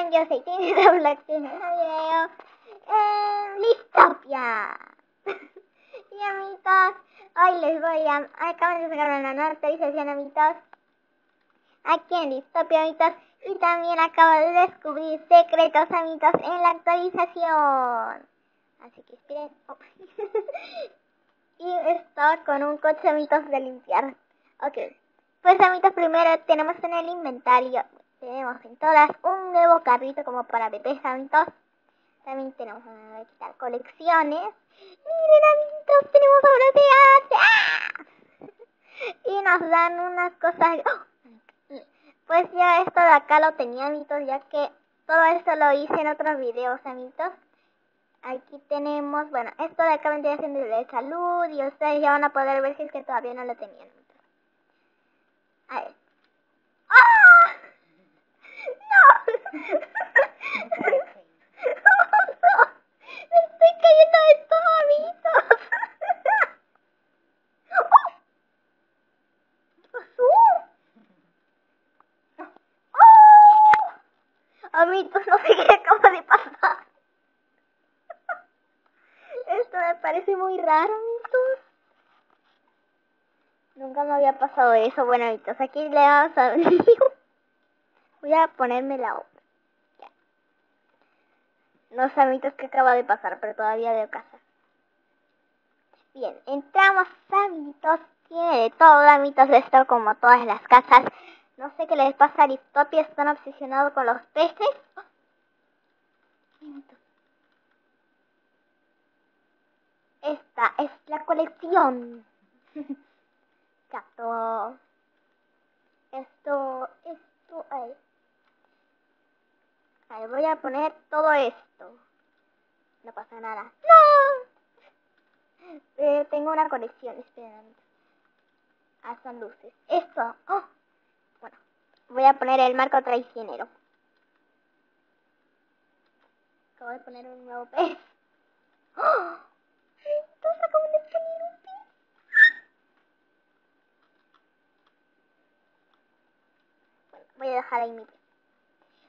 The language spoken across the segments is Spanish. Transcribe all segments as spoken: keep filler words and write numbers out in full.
están? Yo soy Tini Roblox y en este video en Listopia. Y amigos, hoy les voy a... acaban de sacar una nueva actualización, amigos, aquí en Listopia, amigos. Y también acabo de descubrir secretos, amigos, en la actualización. Así que esperen. Oh. Y estoy con un coche, amigos, de limpiar. Ok, pues, amigos, primero tenemos en el inventario... tenemos en todas un nuevo carrito como para bebés, amitos. También tenemos una quitar colecciones. Miren, amitos, tenemos obras de arte. ¡Ah! Y nos dan unas cosas. ¡Oh! Pues ya esto de acá lo tenía, amitos, ya que todo esto lo hice en otros videos, amitos. Aquí tenemos, bueno, esto de acá vendría siendo de salud y ustedes ya van a poder ver si es que todavía no lo tenían. A ver. Amigos, no sé qué acaba de pasar. Esto me parece muy raro, amigos. Nunca me había pasado eso. Bueno, amigos, aquí le vamos a abrir. Voy a ponerme la obra. No sé, amigos, qué acaba de pasar, pero todavía veo casa. Bien, entramos, amigos. Tiene de todo, amigos, esto como todas las casas. No sé qué les pasa a Listopia, están obsesionados con los peces. ¡Oh! Esta es la colección. Gato. Esto, esto, ahí. Ahí voy a poner todo esto. No pasa nada. ¡No! Eh, tengo una colección, esperen. Ah, son luces. Esto. ¡Oh! Bueno, voy a poner el marco traicionero. Acabo de poner un nuevo pez. ¡Oh! Entonces acabo de poner un pez. Bueno, voy a dejar ahí mi pez.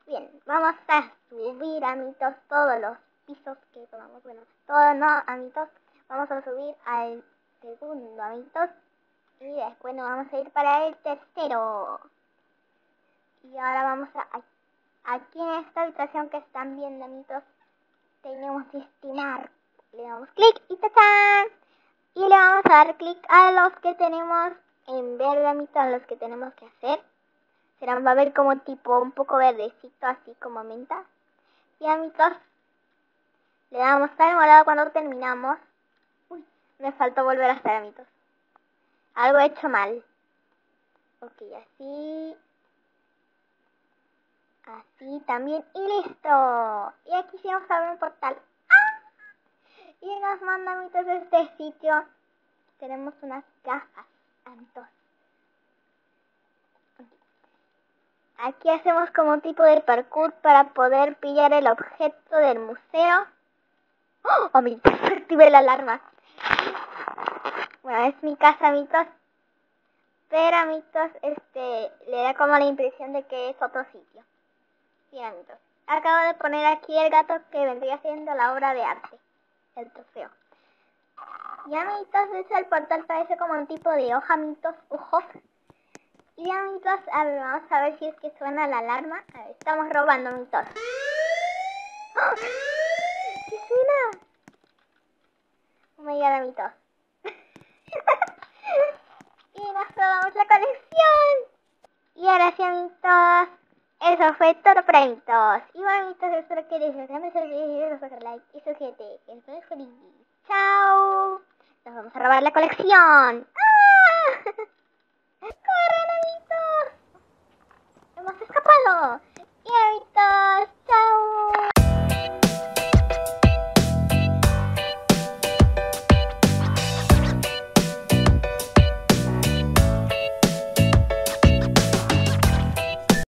Bien, vamos a subir, amitos, todos los pisos que tomamos. Bueno, todos no, amitos. Vamos a subir al segundo, amitos. Y después nos vamos a ir para el tercero. Y ahora vamos a... aquí en esta habitación que están viendo, amigos, tenemos destinar. Le damos clic y ¡tachán! Y le vamos a dar clic a los que tenemos en verde, amigos, los que tenemos que hacer. Se nos va a ver como tipo un poco verdecito, así como menta. Y, amigos, le damos al morado cuando terminamos. Uy, me faltó volver a estar, amigos. Algo he hecho mal. Ok, así. Así también. Y listo. Y aquí sí vamos a ver un portal. ¡Ah! Y nos manda, amigos, este sitio. Tenemos unas gafas, amigos. Aquí hacemos como un tipo de parkour para poder pillar el objeto del museo. ¡Oh! ¡Oh, mi! Activé la alarma. Bueno, es mi casa, amigos, pero, amigos, este, le da como la impresión de que es otro sitio. Bien, amigos, acabo de poner aquí el gato que vendría siendo la obra de arte, el trofeo. Y, amigos, de hecho el portal parece como un tipo de hoja, amigos, ojos. Y, amigos, a ver, vamos a ver si es que suena la alarma. A ver, estamos robando, amigos. ¡Oh! ¿Qué suena? Oh my God, amigos. Y nos probamos la colección. Y ahora sí, amigos, eso fue todo por amigos. Y bueno, amigos, espero que les haya gustado el video. Dejen like y suscríbete. Y entonces, feliz. Chao. Nos vamos a robar la colección. ¡Ah!